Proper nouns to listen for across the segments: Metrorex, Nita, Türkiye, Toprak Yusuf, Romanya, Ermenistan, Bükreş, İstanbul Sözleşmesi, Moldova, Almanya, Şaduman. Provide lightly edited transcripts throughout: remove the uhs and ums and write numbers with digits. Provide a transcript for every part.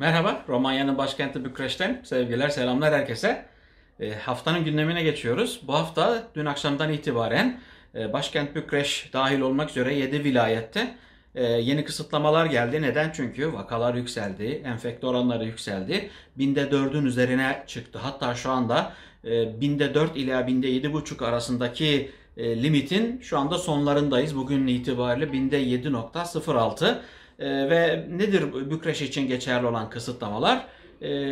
Merhaba, Romanya'nın başkenti Bükreş'ten sevgiler, selamlar herkese. Haftanın gündemine geçiyoruz. Bu hafta dün akşamdan itibaren başkent Bükreş dahil olmak üzere 7 vilayette yeni kısıtlamalar geldi. Neden? Çünkü vakalar yükseldi, enfekte oranları yükseldi. 1000'de 4'ün üzerine çıktı. Hatta şu anda 1000'de 4 ila 1000'de 7,5 arasındaki limitin şu anda sonlarındayız. Bugün itibariyle 1000'de 7,06. Ve nedir Bükreş için geçerli olan kısıtlamalar?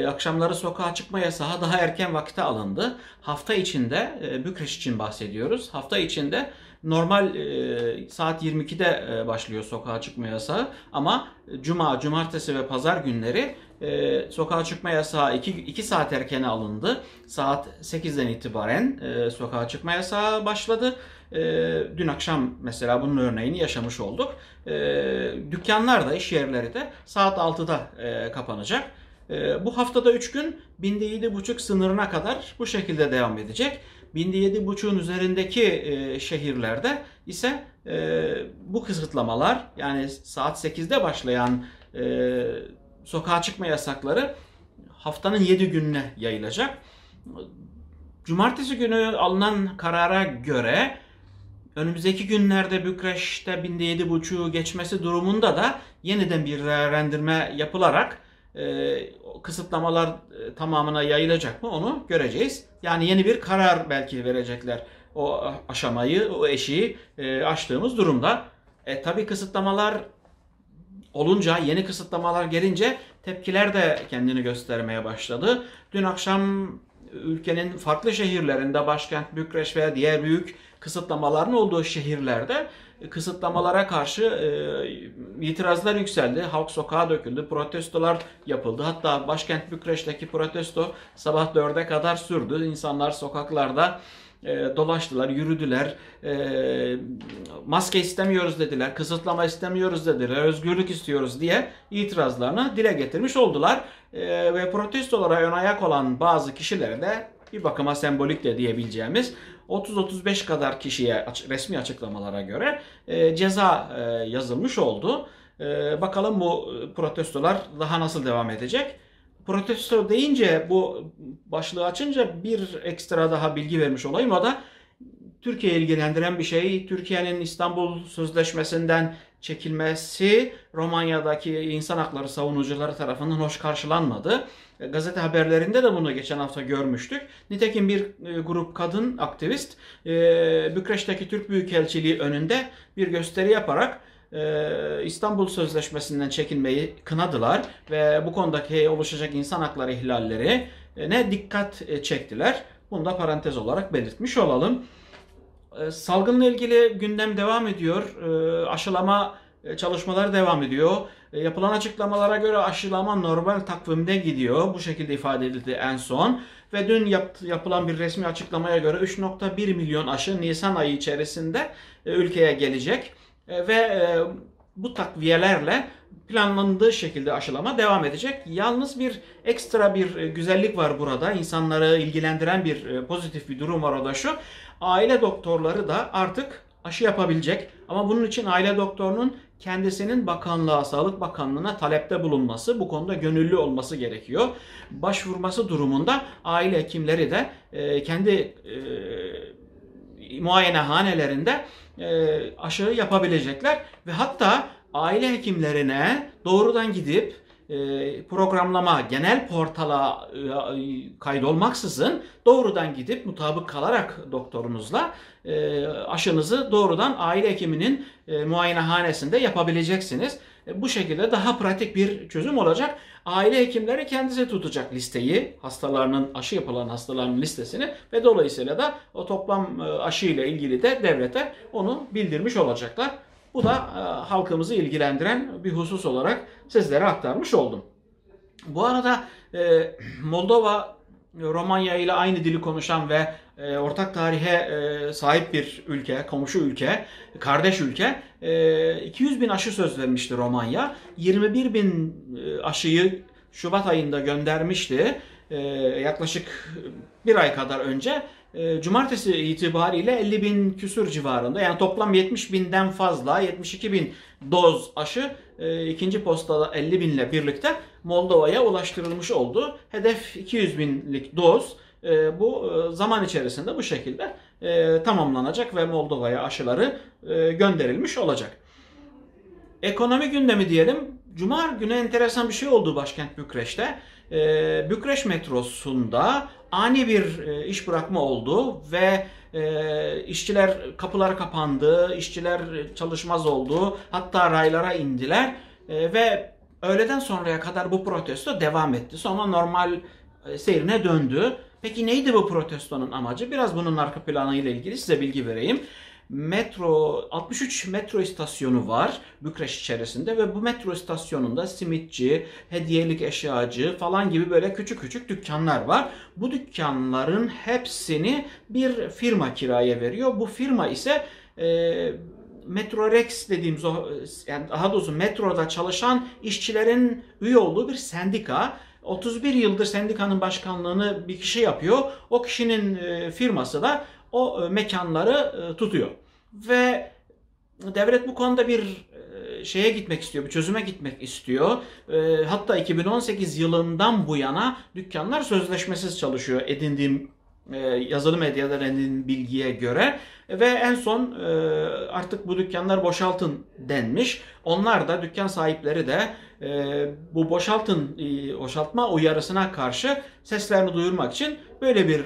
Akşamları sokağa çıkma yasağı daha erken vakte alındı. Hafta içinde, Bükreş için bahsediyoruz, hafta içinde normal saat 22'de başlıyor sokağa çıkma yasağı. Ama cuma, cumartesi ve pazar günleri sokağa çıkma yasağı 2 saat erkene alındı. Saat 8'den itibaren sokağa çıkma yasağı başladı. Dün akşam mesela bunun örneğini yaşamış olduk. Dükkanlar da, iş yerleri de saat 6'da kapanacak. Bu haftada 3 gün 1000'de 7,5 sınırına kadar bu şekilde devam edecek. 1000'de 7,5'un üzerindeki şehirlerde ise bu kısıtlamalar, yani saat 8'de başlayan sokağa çıkma yasakları haftanın 7 gününe yayılacak. Cumartesi günü alınan karara göre önümüzdeki günlerde Bükreş'te 1000'de 7,5'u geçmesi durumunda da yeniden bir değerlendirme yapılarak kısıtlamalar tamamına yayılacak mı onu göreceğiz. Yani yeni bir karar belki verecekler o aşamayı, o eşiği aştığımız durumda. Tabii kısıtlamalar olunca, yeni kısıtlamalar gelince tepkiler de kendini göstermeye başladı. Dün akşam ülkenin farklı şehirlerinde, başkent Bükreş veya diğer büyük kısıtlamaların olduğu şehirlerde kısıtlamalara karşı itirazlar yükseldi. Halk sokağa döküldü, protestolar yapıldı. Hatta başkent Bükreş'teki protesto sabah 4'e kadar sürdü. İnsanlar sokaklarda dolaştılar, yürüdüler, maske istemiyoruz dediler, kısıtlama istemiyoruz dediler, özgürlük istiyoruz diye itirazlarını dile getirmiş oldular. Ve protestolara ön ayak olan bazı kişilere de bir bakıma sembolik de diyebileceğimiz 30-35 kadar kişiye resmi açıklamalara göre ceza yazılmış oldu. Bakalım bu protestolar daha nasıl devam edecek? Protesto deyince, bu başlığı açınca bir ekstra daha bilgi vermiş olayım. O da Türkiye'yi ilgilendiren bir şey. Türkiye'nin İstanbul Sözleşmesi'nden çekilmesi Romanya'daki insan hakları savunucuları tarafından hoş karşılanmadı. Gazete haberlerinde de bunu geçen hafta görmüştük. Nitekim bir grup kadın aktivist Bükreş'teki Türk Büyükelçiliği önünde bir gösteri yaparak İstanbul Sözleşmesi'nden çekinmeyi kınadılar ve bu konudaki oluşacak insan hakları ihlallerine dikkat çektiler. Bunu da parantez olarak belirtmiş olalım. Salgınla ilgili gündem devam ediyor. Aşılama çalışmaları devam ediyor. Yapılan açıklamalara göre aşılama normal takvimde gidiyor. Bu şekilde ifade edildi en son. Ve dün yapılan bir resmi açıklamaya göre 3,1 milyon aşı Nisan ayı içerisinde ülkeye gelecek. Ve bu takviyelerle planlandığı şekilde aşılama devam edecek. Yalnız bir ekstra bir güzellik var burada. İnsanları ilgilendiren bir pozitif bir durum var, o da şu. Aile doktorları da artık aşı yapabilecek. Ama bunun için aile doktorunun kendisinin bakanlığa, Sağlık Bakanlığı'na talepte bulunması, bu konuda gönüllü olması gerekiyor. Başvurması durumunda aile hekimleri de kendi muayenehanelerinde aşıyı yapabilecekler ve hatta aile hekimlerine doğrudan gidip programlama, genel portala kaydolmaksızın doğrudan gidip mutabık kalarak doktorunuzla aşınızı doğrudan aile hekiminin muayenehanesinde yapabileceksiniz. Bu şekilde daha pratik bir çözüm olacak. Aile hekimleri kendisi tutacak listeyi, hastalarının, aşı yapılan hastaların listesini ve dolayısıyla da o toplam aşı ile ilgili de devlete onu bildirmiş olacaklar. Bu da halkımızı ilgilendiren bir husus olarak sizlere aktarmış oldum. Bu arada Moldova, Romanya ile aynı dili konuşan ve ortak tarihe sahip bir ülke, komşu ülke, kardeş ülke. 200 bin aşı söz vermişti Romanya. 21 bin aşıyı Şubat ayında göndermişti. Yaklaşık bir ay kadar önce. Cumartesi itibariyle 50 bin küsur civarında, yani toplam 70 binden fazla, 72 bin doz aşı ikinci postada 50 binle birlikte Moldova'ya ulaştırılmış oldu. Hedef 200 binlik doz. Bu zaman içerisinde bu şekilde tamamlanacak ve Moldova'ya aşıları gönderilmiş olacak. Ekonomi gündemi diyelim. Cuma günü enteresan bir şey oldu başkent Bükreş'te. Bükreş metrosunda ani bir iş bırakma oldu ve işçiler, kapılar kapandı, işçiler çalışmaz oldu, hatta raylara indiler ve öğleden sonraya kadar bu protesto devam etti. Sonra normal seyrine döndü. Peki neydi bu protestonun amacı? Biraz bunun arka planı ile ilgili size bilgi vereyim. 63 metro istasyonu var Bükreş içerisinde ve bu metro istasyonunda simitçi, hediyelik eşyacı falan gibi böyle küçük küçük dükkanlar var. Bu dükkanların hepsini bir firma kiraya veriyor. Bu firma ise Metrorex dediğimiz, yani daha doğrusu metroda çalışan işçilerin üye olduğu bir sendika. 31 yıldır sendikanın başkanlığını bir kişi yapıyor. O kişinin firması da o mekanları tutuyor. Ve devlet bu konuda bir şeye gitmek istiyor, bir çözüme gitmek istiyor. Hatta 2018 yılından bu yana dükkanlar sözleşmesiz çalışıyor edindiğim yazılı medyadan edindiğim bilgiye göre. Ve en son artık bu dükkanlar boşaltın denmiş. Onlar da, dükkan sahipleri de bu boşaltma uyarısına karşı seslerini duyurmak için böyle bir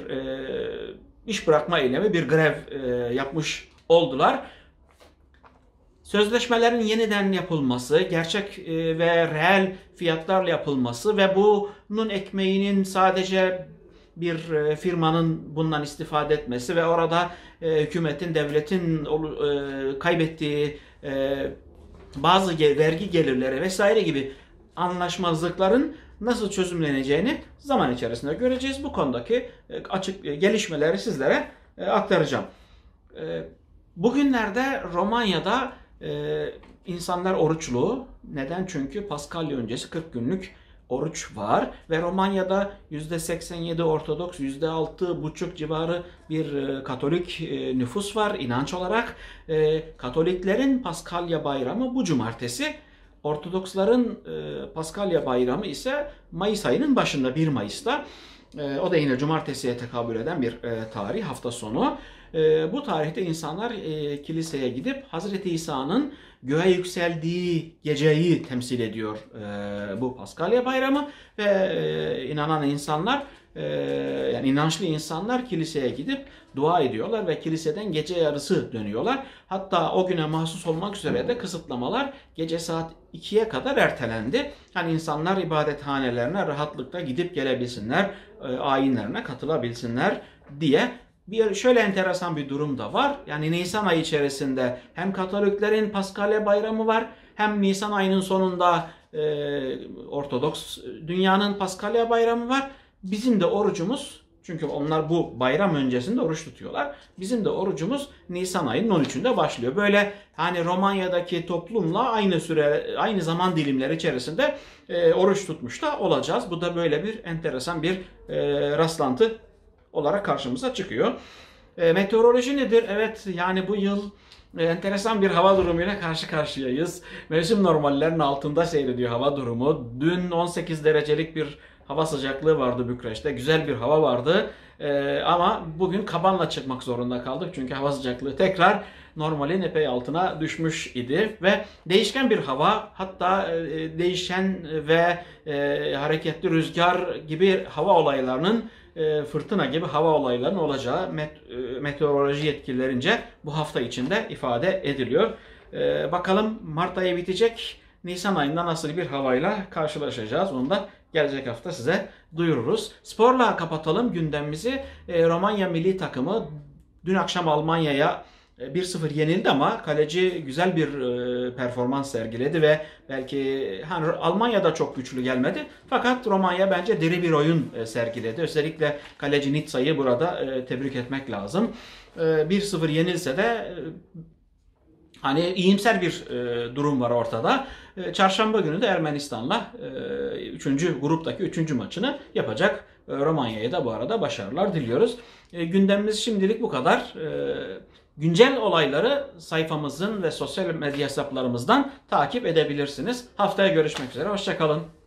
iş bırakma eylemi, bir grev yapmış oldular. Sözleşmelerin yeniden yapılması, gerçek ve reel fiyatlarla yapılması ve bunun ekmeğinin sadece bir firmanın bundan istifade etmesi ve orada hükümetin, devletin kaybettiği bazı vergi gelirleri vesaire gibi anlaşmazlıkların nasıl çözümleneceğini zaman içerisinde göreceğiz. Bu konudaki açık gelişmeleri sizlere aktaracağım. Bugünlerde Romanya'da insanlar oruçlu. Neden? Çünkü Paskalya öncesi 40 günlük oruç var ve Romanya'da %87 Ortodoks, %6,5 civarı bir Katolik nüfus var inanç olarak. Katoliklerin Paskalya bayramı bu cumartesi. Ortodoksların Paskalya bayramı ise Mayıs ayının başında, 1 Mayıs'ta. O da yine cumartesiye tekabül eden bir tarih, hafta sonu. Bu tarihte insanlar kiliseye gidip Hazreti İsa'nın göğe yükseldiği geceyi temsil ediyor bu Paskalya bayramı ve inanan insanlar, yani inançlı insanlar kiliseye gidip dua ediyorlar ve kiliseden gece yarısı dönüyorlar. Hatta o güne mahsus olmak üzere de kısıtlamalar gece saat 2'ye kadar ertelendi. Yani insanlar ibadethanelerine rahatlıkla gidip gelebilsinler, ayinlerine katılabilsinler diye. Şöyle enteresan bir durum da var. Yani Nisan ayı içerisinde hem Katoliklerin Paskalya bayramı var, hem Nisan ayının sonunda Ortodoks dünyanın Paskalya bayramı var. Bizim de orucumuz, çünkü onlar bu bayram öncesinde oruç tutuyorlar. Bizim de orucumuz Nisan ayının 13'ünde başlıyor. Böyle hani Romanya'daki toplumla aynı zaman dilimleri içerisinde oruç tutmuş da olacağız. Bu da böyle bir enteresan bir rastlantı olarak karşımıza çıkıyor. Meteoroloji nedir? Evet, yani bu yıl enteresan bir hava durumuyla karşı karşıyayız. Mevsim normallerinin altında seyrediyor hava durumu. Dün 18 derecelik bir hava sıcaklığı vardı Bükreş'te. Güzel bir hava vardı. Ama bugün kabanla çıkmak zorunda kaldık. Çünkü hava sıcaklığı tekrar normalin epey altına düşmüş idi. Ve değişken bir hava, hatta değişen ve hareketli rüzgar gibi hava olaylarının, fırtına gibi hava olaylarının olacağı meteoroloji yetkililerince bu hafta içinde ifade ediliyor. Bakalım Mart ayı bitecek. Nisan ayında nasıl bir havayla karşılaşacağız? Onu da gelecek hafta size duyururuz. Sporla kapatalım gündemimizi. Romanya milli takımı dün akşam Almanya'ya 1-0 yenildi ama kaleci güzel bir performans sergiledi ve belki hani Almanya'da çok güçlü gelmedi. Fakat Romanya bence diri bir oyun sergiledi. Özellikle kaleci Nita'yı burada tebrik etmek lazım. 1-0 yenilse de hani iyimser bir durum var ortada. Çarşamba günü de Ermenistan'la gruptaki 3. maçını yapacak. Romanya'ya da bu arada başarılar diliyoruz. Gündemimiz şimdilik bu kadar. Güncel olayları sayfamızın ve sosyal medya hesaplarımızdan takip edebilirsiniz. Haftaya görüşmek üzere. Hoşça kalın.